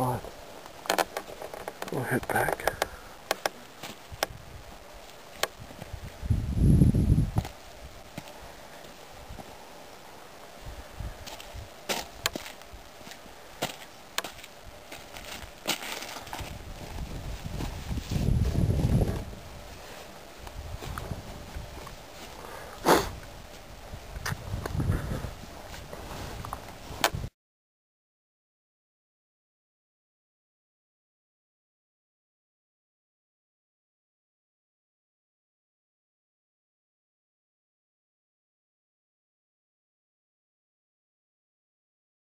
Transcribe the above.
on. We'll head back.